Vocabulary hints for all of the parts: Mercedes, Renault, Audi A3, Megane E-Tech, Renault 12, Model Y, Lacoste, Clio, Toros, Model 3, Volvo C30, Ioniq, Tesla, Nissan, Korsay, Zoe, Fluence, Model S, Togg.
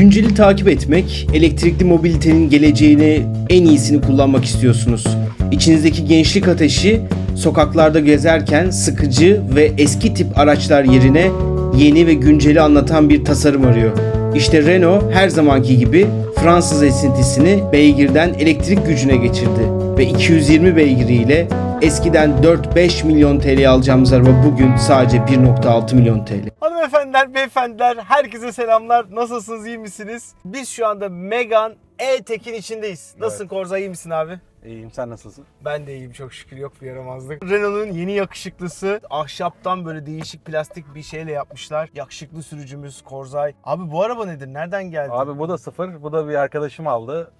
Günceli takip etmek, elektrikli mobilitenin geleceğini, en iyisini kullanmak istiyorsunuz. İçinizdeki gençlik ateşi sokaklarda gezerken sıkıcı ve eski tip araçlar yerine yeni ve günceli anlatan bir tasarım arıyor. İşte Renault her zamanki gibi Fransız esintisini beygirden elektrik gücüne geçirdi ve 220 beygiriyle eskiden 4-5 milyon TL'ye alacağımız araba bugün sadece 1.6 milyon TL. Hanımefendiler, beyefendiler, herkese selamlar. Nasılsınız, iyi misiniz? Biz şu anda Megane E-Tech'in içindeyiz. Nasılsın evet. Korsay, iyi misin abi? İyiyim, sen nasılsın? Ben de iyiyim, çok şükür, yok bir yaramazlık. Renault'un yeni yakışıklısı, ahşaptan böyle değişik plastik bir şeyle yapmışlar. Yakışıklı sürücümüz Korsay. Abi bu araba nedir, nereden geldi? Abi bu da sıfır, bu da bir arkadaşım aldı.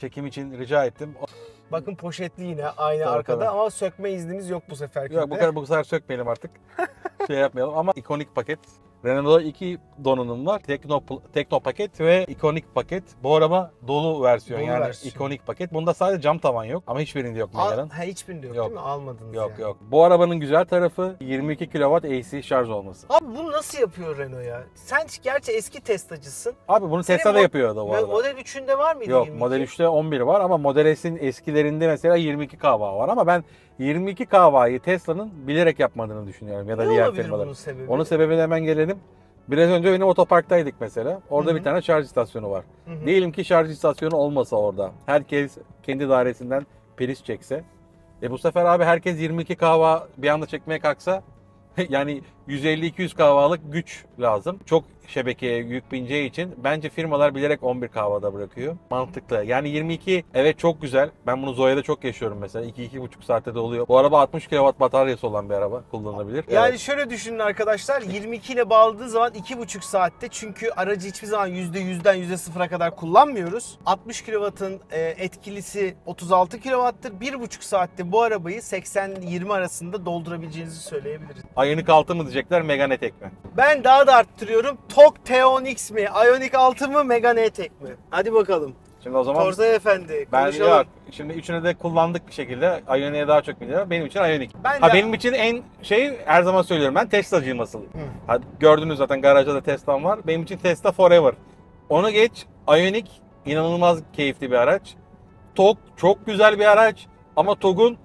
Çekim için rica ettim. Bakın poşetli yine aynı tabii, arkada tabii. Ama sökme iznimiz yok bu seferki. Yok bu sefer sökmeyelim artık. Şey yapmayalım ama ikonik paket. Renault'da iki donanım var. Tekno paket ve ikonik paket. Bu araba dolu versiyon yani ikonik paket. Bunda sadece cam tavan yok ama hiçbirinde yok. Hiçbirinde yok, değil mi? Almadınız yok, yani. Yok. Bu arabanın güzel tarafı 22 kW AC şarj olması. Abi bunu nasıl yapıyor Renault ya? Sen gerçi eski Tesla'cısın. Abi bunu Tesla da yapıyor da bu arada. Model 3'ünde var mıydı? Yok 22? Model 3'te 11 var ama Model S'in eskilerinde mesela 22 kW var ama ben 22 kW'yı Tesla'nın bilerek yapmadığını düşünüyorum ya da ne diğer firmaların. Onun sebebine hemen gelelim. Biraz önce benim otoparktaydık mesela. Orada Hı-hı. bir tane şarj istasyonu var. Hı-hı. Diyelim ki şarj istasyonu olmasa orada. Herkes kendi dairesinden priz çekse. Bu sefer abi herkes 22 kW bir anda çekmeye kalksa yani 150-200 kW'lık güç lazım. Çok şebekeye yük bineceği için bence firmalar bilerek 11 kW'da bırakıyor. Mantıklı. Yani 22 evet çok güzel. Ben bunu Zoe'de çok yaşıyorum mesela. 2-2,5 saatte de oluyor. Bu araba 60 kW bataryası olan bir araba, kullanılabilir. Yani evet. Şöyle düşünün arkadaşlar. 22 ile bağladığı zaman 2,5 saatte çünkü aracı hiçbir zaman %100'den %0'a kadar kullanmıyoruz. 60 kW'ın etkilisi 36 kW'tır. 1,5 saatte bu arabayı 80-20 arasında doldurabileceğinizi söyleyebiliriz. Ioniq 6 mı diyecekler, Megane E-Tech mi? Ben daha da arttırıyorum. Tok T10X mi, Ioniq 6 mı, Megane E-Tech mi? Hadi bakalım. Şimdi o zaman Korsay efendi, ben konuşalım. Yok, şimdi üçünü de kullandık bir şekilde. Ioniq'e daha çok biliyorum. Benim için Ioniq. Benim için en şey, her zaman söylüyorum, ben Tesla'cıyım asıl. Gördünüz zaten garajda da Tesla'm var. Benim için Tesla forever. Onu geç, Ioniq inanılmaz keyifli bir araç. Tok çok güzel bir araç ama Tok'un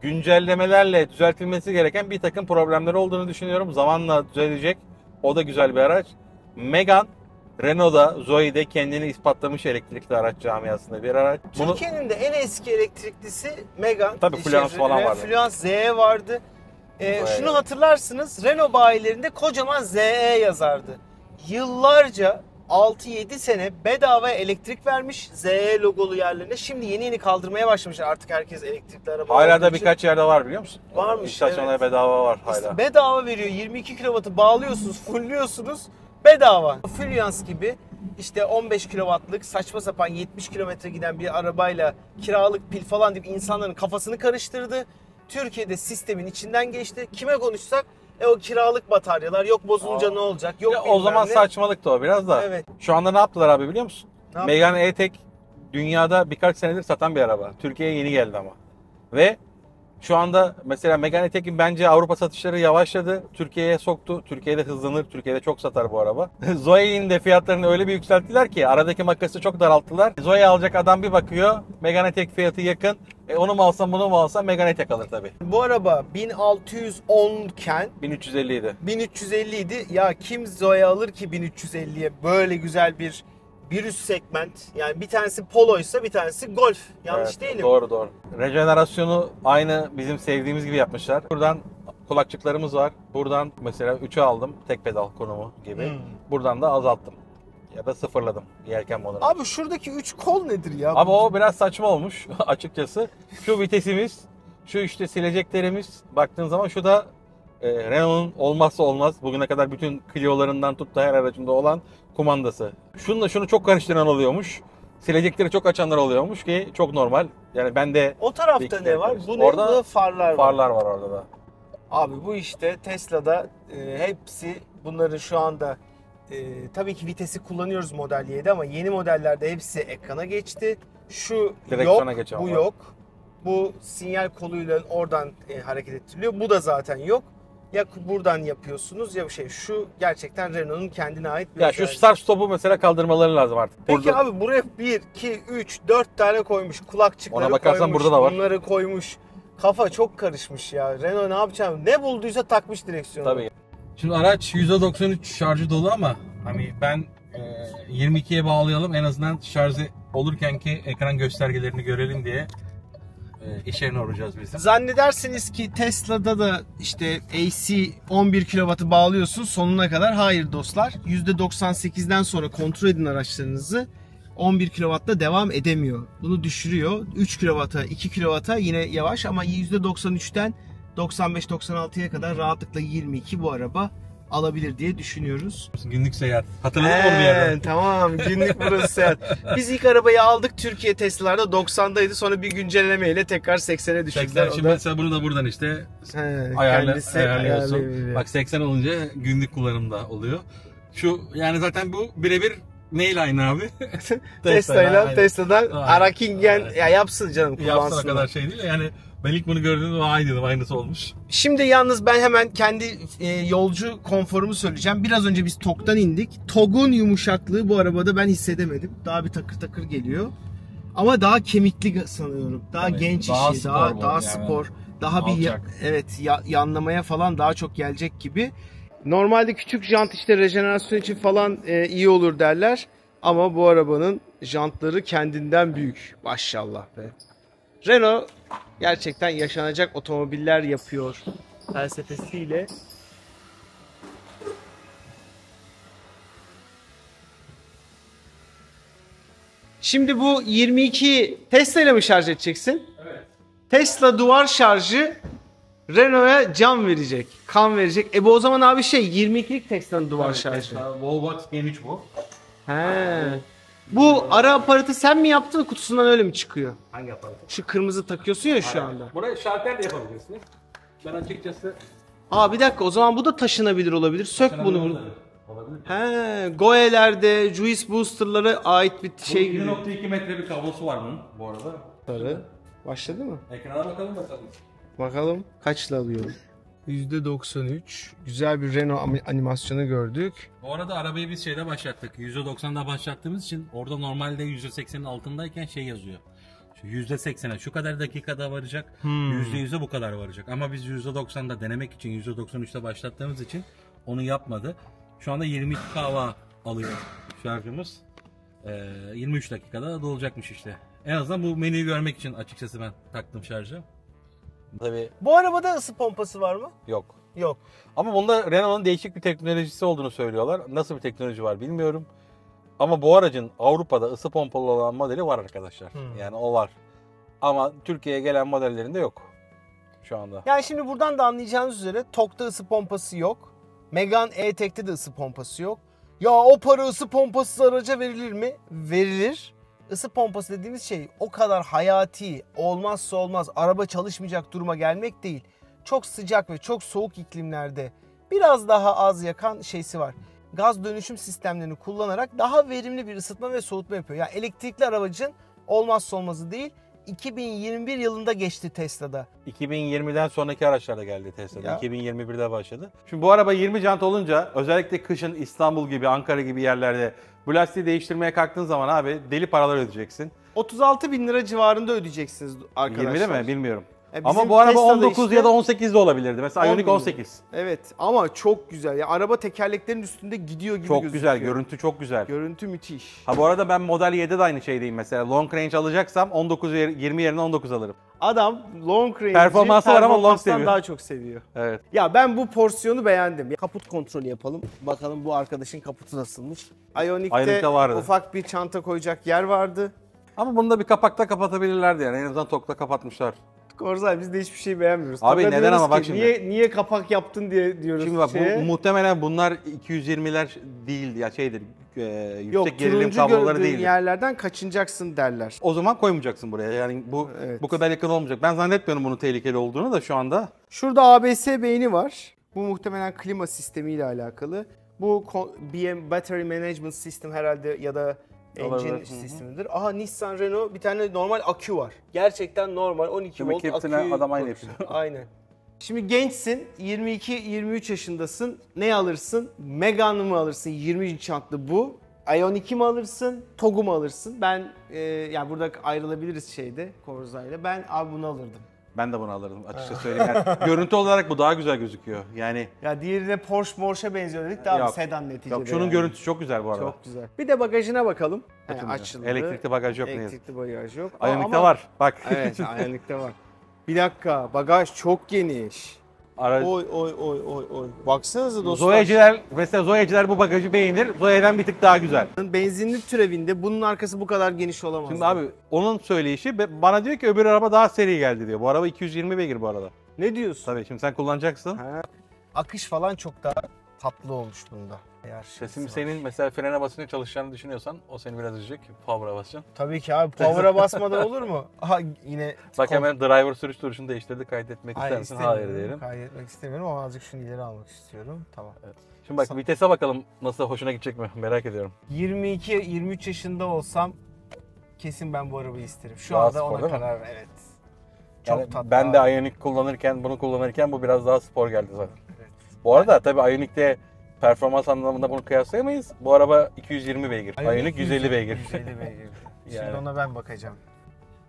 güncellemelerle düzeltilmesi gereken bir takım problemleri olduğunu düşünüyorum. Zamanla düzelecek. O da güzel bir araç. Megane, Renault'da, Zoe'de kendini ispatlamış elektrikli araç camiasında bir araç. Türkiye'nin de en eski elektriklisi Megane. Tabii Fluence falan vardı. Fluence ZE vardı. Şunu hatırlarsınız, Renault bayilerinde kocaman ZE yazardı. Yıllarca 6-7 sene bedava elektrik vermiş ZE logolu yerlerine. Şimdi yeni kaldırmaya başlamışlar. Artık herkes elektrikli araba alıyor. Hala da birkaç yerde var, biliyor musun? Varmış. İstasyonlara evet. Bedava var hala. Bedava veriyor. 22 kW'ı bağlıyorsunuz, fullüyorsunuz. Bedava. Fluence gibi işte 15 kW'lık saçma sapan 70 km giden bir arabayla kiralık pil falan deyip insanların kafasını karıştırdı. Türkiye'de sistemin içinden geçti. Kime konuşsak o kiralık bataryalar, yok bozulunca ne olacak, yok bilmem ne. O zaman saçmalıktı o biraz da. Evet. Şu anda ne yaptılar abi biliyor musun? Megane E-Tech dünyada birkaç senedir satan bir araba. Türkiye'ye yeni geldi ama. Ve şu anda mesela Megane E-Tech'in bence Avrupa satışları yavaşladı. Türkiye'ye soktu. Türkiye'de hızlanır. Türkiye'de çok satar bu araba. Zoe'nin de fiyatlarını öyle bir yükselttiler ki aradaki makası çok daralttılar. Zoe alacak adam bir bakıyor. Megane E-Tech fiyatı yakın. Onu mu alsam bunu mu alsam Megane E-Tech alır tabii. Bu araba 1610 iken 1350 idi. 1350 idi. Ya kim Zoe alır ki 1350'ye böyle güzel bir üst segment. Yani bir tanesi Polo'ysa bir tanesi Golf. Yanlış evet, değil mi? Doğru. Rejenerasyonu aynı bizim sevdiğimiz gibi yapmışlar. Buradan kulakçıklarımız var. Buradan mesela 3'e aldım. Tek pedal konumu gibi. Buradan da azalttım. Ya da sıfırladım yelken modunu. Abi şuradaki 3 kol nedir ya? Abi o biraz saçma olmuş açıkçası. Şu vitesimiz, şu işte sileceklerimiz. Baktığın zaman şu da Renault'un olmazsa olmaz. Bugüne kadar bütün Clio'larından tut da her aracında olan kumandası. Şununla şunu çok karıştıran oluyormuş. Silecekleri çok açanlar oluyormuş ki çok normal. Yani ben de... O tarafta ne var? Bu orada farlar var. Farlar var orada da. Abi bu işte Tesla'da hepsi bunları şu anda... tabii ki vitesi kullanıyoruz Model Y'de ama yeni modellerde hepsi ekrana geçti. Şu direksiyona yok, bu yok. Bu sinyal koluyla oradan hareket ettiriliyor. Bu da zaten yok. Ya buradan yapıyorsunuz ya bir şey. Şu gerçekten Renault'un kendine ait bir... Ya şu start stop'u mesela kaldırmaları lazım artık. Peki burada... abi buraya 1, 2, 3, 4 tane koymuş. Kulakçıkları koymuş. Ona bakarsan burada da var. Bunları koymuş. Kafa çok karışmış ya. Renault ne yapacağım? Ne bulduysa takmış direksiyonu. Tabii. Şimdi araç %93 şarjı dolu ama hani ben 22'ye bağlayalım en azından şarjı olurkenki ekran göstergelerini görelim diye işe yoracağız biz. Zannedersiniz ki Tesla'da da işte AC 11 kW'ı bağlıyorsun sonuna kadar. Hayır dostlar, %98'den sonra kontrol edin araçlarınızı. 11 kW'da devam edemiyor. Bunu düşürüyor. 3 kW'a, 2 kW'a yine yavaş ama %93'ten 95-96'ya kadar rahatlıkla 22 bu araba alabilir diye düşünüyoruz. Günlük seyahat. Hatırladın mı onu bir yerden? Tamam, günlük burası seyahat. Biz ilk arabayı aldık Türkiye Tesla'larda 90'daydı. Sonra bir güncellemeyle tekrar 80'e düştüler. Şimdi mesela bunu da buradan işte ayarlıyorsun. Bak 80 olunca günlük kullanımda oluyor. Şu yani zaten bu birebir neyle aynı abi? Tesla'yla. Tesla'dan Arakingen ya yapsın canım, kullansın. Yapsana kadar şey değil yani. Ben ilk bunu gördüğümde ay dedim, aynısı olmuş. Şimdi yalnız ben hemen kendi yolcu konforumu söyleyeceğim. Biraz önce biz TOG'dan indik. TOG'un yumuşaklığı bu arabada ben hissedemedim. Daha bir takır takır geliyor. Ama daha kemikli sanıyorum. Daha tabii, genç işi, daha spor. Daha bir yanlamaya falan daha çok gelecek gibi. Normalde küçük jant işte rejenerasyon için falan iyi olur derler. Ama bu arabanın jantları kendinden büyük. Maşallah be. Renault gerçekten yaşanacak otomobiller yapıyor felsefesiyle. Şimdi bu 22 Tesla ile mi şarj edeceksin? Evet. Tesla duvar şarjı Renault'a can verecek, kan verecek. E bu o zaman abi şey 22'lik Tesla'nın duvar şarjı. Volvo G3 bu. He. Bu ara aparatı sen mi yaptın, kutusundan öyle mi çıkıyor? Hangi aparatı? Şu kırmızı takıyorsun ya şu anda. Buraya şarter de yapabiliyorsun. Ben açıkçası... Aa bir dakika, o zaman bu da taşınabilir olabilir. Sök taşınabilir bunu. Olabilir. He, Goe'lerde, Juice Booster'lara ait bir şey gibi. 1.2 metre bir kablosu var bunun bu arada. Sarı. Başladı mı? Ekrana bakalım bakalım. Bakalım kaçla alıyor? %93. Güzel bir Renault animasyonu gördük. Bu arada arabayı biz şeyde başlattık. %90'da başlattığımız için orada normalde %80'in altındayken şey yazıyor. %80'e şu kadar dakikada varacak, %100'e bu kadar varacak. Ama biz %90'da denemek için %93'te başlattığımız için onu yapmadı. Şu anda 22 kWh alıyor şarjımız. 23 dakikada da dolacakmış işte. En azından bu menüyü görmek için açıkçası ben taktım şarjı. Tabii. Bu arabada ısı pompası var mı? Yok. Yok. Ama bunda Renault'un değişik bir teknolojisi olduğunu söylüyorlar. Nasıl bir teknoloji var bilmiyorum. Ama bu aracın Avrupa'da ısı pompalı olan modeli var arkadaşlar. Yani o var. Ama Türkiye'ye gelen modellerinde yok şu anda. Yani şimdi buradan da anlayacağınız üzere TOG'da ısı pompası yok. Megane E-Tech'te de ısı pompası yok. Ya o para ısı pompasız araca verilir mi? Verilir. Isı pompası dediğimiz şey o kadar hayati, olmazsa olmaz, araba çalışmayacak duruma gelmek değil. Çok sıcak ve çok soğuk iklimlerde biraz daha az yakan şeysi var. Gaz dönüşüm sistemlerini kullanarak daha verimli bir ısıtma ve soğutma yapıyor. Yani elektrikli aracın olmazsa olmazı değil. 2021 yılında geçti Tesla'da. 2020'den sonraki araçlarda geldi Tesla'da. Ya. 2021'de başladı. Şimdi bu araba 20 jant olunca özellikle kışın İstanbul gibi, Ankara gibi yerlerde bu lastiği değiştirmeye kalktığın zaman abi deli paralar ödeyeceksin. 36.000 lira civarında ödeyeceksiniz arkadaşlar. 20'de mi? Bilmiyorum. Ama bu araba Tesla'da 19 işte, ya da 18'de olabilirdi. Mesela Ioniq 18. Evet ama çok güzel. Ya araba tekerleklerin üstünde gidiyor gibi çok gözüküyor. Çok güzel. Görüntü çok güzel. Görüntü müthiş. Ha bu arada ben Model 7'de de aynı şeydeyim mesela. Long range alacaksam 20 yerine 19 alırım. Adam long range'i performanstan daha çok seviyor. Evet. Ya ben bu porsiyonu beğendim. Kaput kontrolü yapalım. Bakalım bu arkadaşın kaputu nasılmış. Ioniq'te ufak bir çanta koyacak yer vardı. Ama bunu da bir kapakta kapatabilirlerdi yani. En azından TOG'da kapatmışlar. Korsay biz de hiçbir şey beğenmiyoruz. Abi tabii neden ama bak şimdi. Niye kapak yaptın diye diyoruz. Şimdi bak bu, muhtemelen bunlar 220'ler değil ya şeydir. Yüksek yok, gerilim kabloları değil. Yerlerden kaçınacaksın derler. O zaman koymayacaksın buraya. Yani bu evet, bu kadar yakın olmayacak. Ben zannetmiyorum bunun tehlikeli olduğunu da şu anda. Şurada ABS beyni var. Bu muhtemelen klima sistemiyle alakalı. Bu BM Battery Management System herhalde ya da engine sistemidir. Aha Nissan Renault bir tane normal akü var. Gerçekten normal 12 volt akü. Adam aynı yapıyor. Aynen. Şimdi gençsin, 22-23 yaşındasın. Ne alırsın? Megane mı alırsın? 20 inç jantlı bu. Ioniq mi alırsın? Togg'u mu alırsın? Ben yani burada ayrılabiliriz şeyde Korsay'la. Ben abi bunu alırdım. Ben de bunu alırdım açıkça söyleyeyim. Yani görüntü olarak bu daha güzel gözüküyor. Yani ya diğerine Porsche'a benziyor dedik de abi sedan neticede. Yok, şunun yani görüntüsü çok güzel bu arada. Çok güzel. Bir de bagajına bakalım. Yani açıldı. Elektrikli bagaj yok. Elektrikli bagaj yok. Ionic'te var. Bak. Evet, Ionic'te var. Bir dakika, bagaj çok geniş. Oy oy oy oy oy. Baksanıza dostlar. Zoe'ciler, mesela Zoe'ciler bu bagajı beğenir. Zoe'den bir tık daha güzel. Benzinli türevinde bunun arkası bu kadar geniş olamaz. Şimdi abi onun söyleyişi bana diyor ki öbür araba daha seri geldi diyor. Bu araba 220 beygir bu arada. Ne diyorsun? Tabii şimdi sen kullanacaksın. Ha. Akış falan çok daha tatlı olmuş bunda. Sesim senin mesela frene basınca çalışacağını düşünüyorsan o seni biraz üzecek. Power'a basacaksın. Tabii ki abi, power'a basmadan olur mu? Aha, yine bak hemen driver sürüş duruşunu değiştirdi. Kaydetmek ister misin? Hayır diyelim. Kaydetmek istemiyorum ama azıcık şunu ileri almak istiyorum. Tamam. Evet. Şimdi bak vitese bakalım, nasıl hoşuna gidecek mi merak ediyorum. 22-23 yaşında olsam kesin ben bu arabayı isterim. Şu anda ona karar ver. Evet. Çok yani tatlı. Ben de Ioniq kullanırken, bunu kullanırken bu biraz daha spor geldi zaten. Evet. Bu arada tabii Ioniq'te performans anlamında bunu kıyaslayamayız. Bu araba 220 beygir. Ioniq 150 beygir. 150 beygir. Şimdi yani ona ben bakacağım.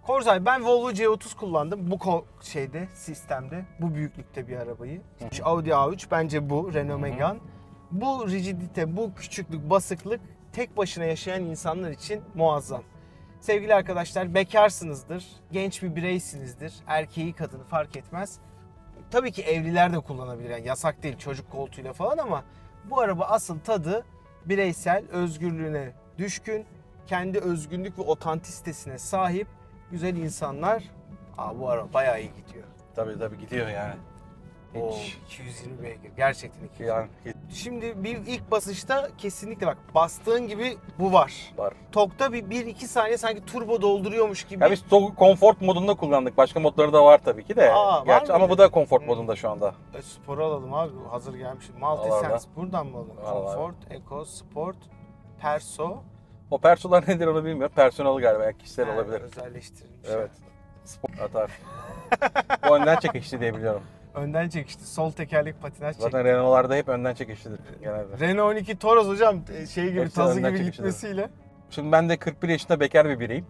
Korsay, ben Volvo C30 kullandım. Bu şeyde, sistemde, bu büyüklükte bir arabayı. Audi A3 bence bu, Renault Megane. Bu rigidite, bu küçüklük, basıklık tek başına yaşayan insanlar için muazzam. Sevgili arkadaşlar, bekarsınızdır, genç bir bireysinizdir, erkeği kadını fark etmez. Tabii ki evliler de kullanabilir, yani yasak değil çocuk koltuğuyla falan ama bu araba asıl tadı bireysel, özgürlüğüne düşkün, kendi özgünlük ve otantisitesine sahip güzel insanlar. Aa, bu araba bayağı iyi gidiyor. Tabii tabii gidiyor yani. Hiç. Oo, 220 beygir. Gerçekten 220. Yani. Şimdi bir ilk basışta kesinlikle bak bastığın gibi bu var. Var. Tokta bir 1-2 saniye sanki turbo dolduruyormuş gibi. Ya biz konfort modunda kullandık. Başka modları da var tabii ki de. Aa, gerçi ama bu da konfort modunda şu anda. Sporu alalım abi. Hazır gelmiş. Multisense buradan mı alalım? Konfort, Eco, Sport, Perso. O Perso'lar nedir onu bilmiyorum. Personel galiba. Yani kişisel olabilir. Özelleştirilmiş. Evet. Sport atar. Bu önden çekişti diye biliyorum. Önden çekişti. Sol tekerlek patinaj çekti. Zaten Renault'larda hep önden çekişlidir genelde. Renault 12 Toros hocam şey gibi, tazı gibi gitmesiyle. Şimdi ben de 41 yaşında bekar bir bireyim.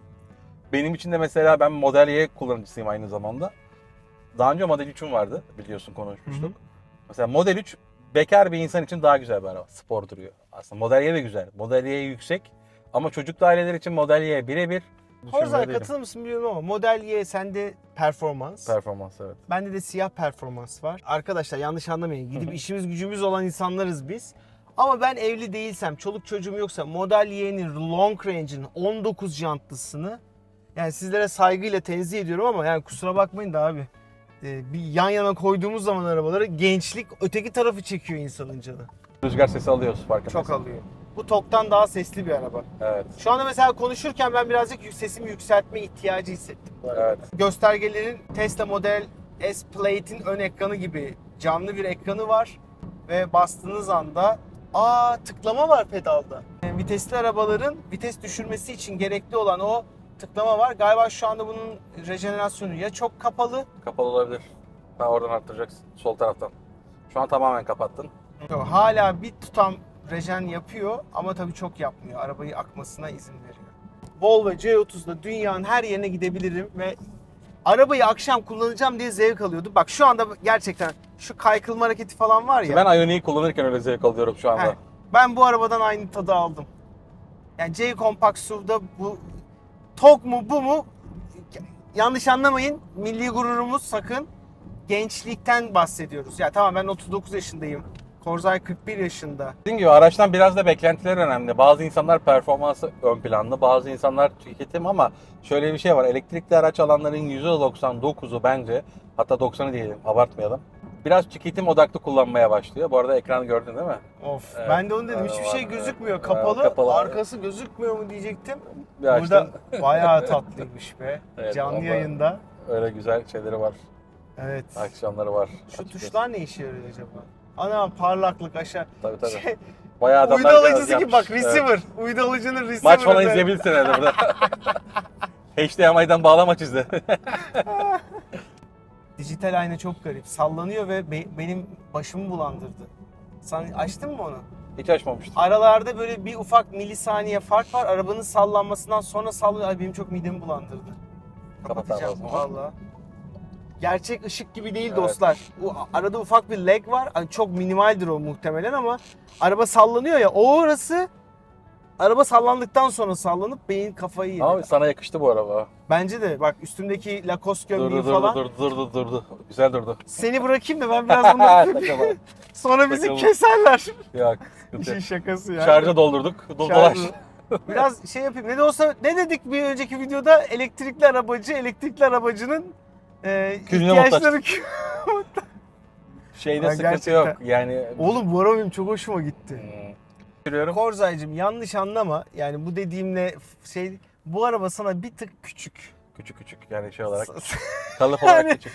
Benim için de mesela ben Model Y kullanıcısıyım aynı zamanda. Daha önce Model 3'üm vardı, biliyorsun konuşmuştuk. Mesela Model 3 bekar bir insan için daha güzel bir araba. Spor duruyor. Aslında Model Y de güzel. Model Y yüksek ama çocuklu aileler için Model Y birebir. Korsay, katılır mısın bilmiyorum ama Model Y sende performans. Performans, evet. Bende de siyah performans var. Arkadaşlar yanlış anlamayın, gidip işimiz gücümüz olan insanlarız biz. Ama ben evli değilsem, çoluk çocuğum yoksa Model Y'nin Long Range'in 19 jantlısını yani sizlere saygıyla tenzih ediyorum ama yani kusura bakmayın da abi bir yan yana koyduğumuz zaman arabaları gençlik öteki tarafı çekiyor insanın canı. Rüzgar sesi alıyoruz farkında. Çok alıyor. Bu TOG'tan daha sesli bir araba. Evet. Şu anda mesela konuşurken ben birazcık sesimi yükseltme ihtiyacı hissettim. Evet. Göstergelerin Tesla Model S Plaid'in ön ekranı gibi canlı bir ekranı var ve bastığınız anda tıklama var pedalda. Yani vitesli arabaların vites düşürmesi için gerekli olan o tıklama var. Galiba şu anda bunun rejenerasyonu ya çok kapalı. Kapalı olabilir. Ben oradan arttıracaksın sol taraftan. Şu an tamamen kapattın. Yok, hala bir tutam rejen yapıyor ama tabii çok yapmıyor. Arabayı akmasına izin veriyor. Volvo C30'da dünyanın her yerine gidebilirim ve arabayı akşam kullanacağım diye zevk alıyordum. Bak şu anda gerçekten şu kaykılma hareketi falan var ya. Ben Ioniq'i kullanırken öyle zevk alıyorum şu anda. He, ben bu arabadan aynı tadı aldım. Yani C Compact SUV'da bu TOG mu bu mu? Yanlış anlamayın. Milli gururumuz sakın. Gençlikten bahsediyoruz. Ya tamam ben 39 yaşındayım. Korsay 41 yaşında. Dediğim gibi araçtan biraz da beklentiler önemli. Bazı insanlar performansı ön planlı, bazı insanlar tüketim ama şöyle bir şey var. Elektrikli araç alanların %99'u bence, hatta 90'ı diyelim, abartmayalım. Biraz tüketim odaklı kullanmaya başlıyor. Bu arada ekranı gördün değil mi? Of. Evet. Ben de onu dedim. Hiçbir şey gözükmüyor. Kapalı. Kapalı. Arkası gözükmüyor mu diyecektim. Burada bayağı tatlıymış be. Evet, canlı yayında. Öyle güzel şeyleri var. Evet. Akşamları var. Şu tuşlar ne işe yarıyor acaba? Ana parlaklık aşağı. Tabii tabii. Şey, bayağı adamlar uydu alıcısı gibi bak receiver. Evet. Uydu alıcının receiver'ı. Maç falan izleyebilirsin herhalde burada. HDMI'den bağla maç izle. Dijital ayna çok garip. Sallanıyor ve benim başımı bulandırdı. Sen açtın mı onu? Hiç açmamıştım. Aralarda böyle bir ufak milisaniye fark var. Arabanın sallanmasından sonra sallanıyor. Ay benim çok midemi bulandırdı. Kapatacağım vallahi. Gerçek ışık gibi değil, evet dostlar. Arada ufak bir lag var. Yani çok minimaldir o muhtemelen ama araba sallanıyor ya. O orası araba sallandıktan sonra sallanıp beyin kafayı yedi. Abi sana yakıştı bu araba. Bence de. Bak üstümdeki Lacoste gömleği falan. Durdu. Güzel durdu. Seni bırakayım da ben biraz bundan sonra bizi keserler. Yok. İşin şakası ya. Yani. Şarja doldurduk. Dolaş. Biraz şey yapayım. Ne de olsa ne dedik bir önceki videoda? Elektrikli arabacı, elektrikli arabacının ihtiyaçları şeyde yani sıkıntı gerçekten yok yani. Oğlum bu araba benim çok hoşuma gitti. Korsay'cığım yanlış anlama yani bu dediğimle şey, bu araba sana bir tık küçük yani şey olarak kalıp olarak yani, küçük.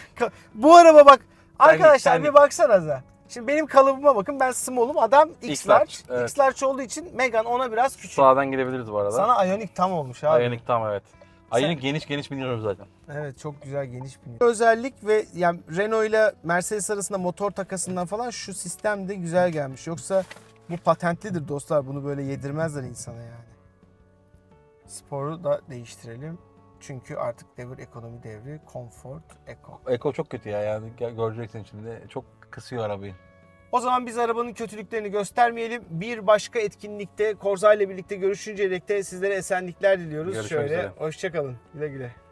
Bu araba bak arkadaşlar bir baksanıza. Şimdi benim kalıbıma bakın, ben small'um, adam X-large. Evet. X-large olduğu için Megane ona biraz küçük. Sağdan gidebiliriz bu arada. Sana Ioniq tam olmuş abi. Ioniq tam, evet. Aynen geniş biniyorum zaten. Evet çok güzel geniş biniyor. Özellik ve yani Renault ile Mercedes arasında motor takasından falan şu sistem de güzel gelmiş. Yoksa bu patentlidir dostlar, bunu böyle yedirmezler insana yani. Sporu da değiştirelim. Çünkü artık devir ekonomi devri, comfort, eco. Eco çok kötü ya yani, göreceksin şimdi çok kısıyor arabayı. O zaman biz arabanın kötülüklerini göstermeyelim. Bir başka etkinlikte Korsay ile birlikte görüşünceye dek de sizlere esenlikler diliyoruz. Görüşmek üzere. Hoşça kalın. Güle güle.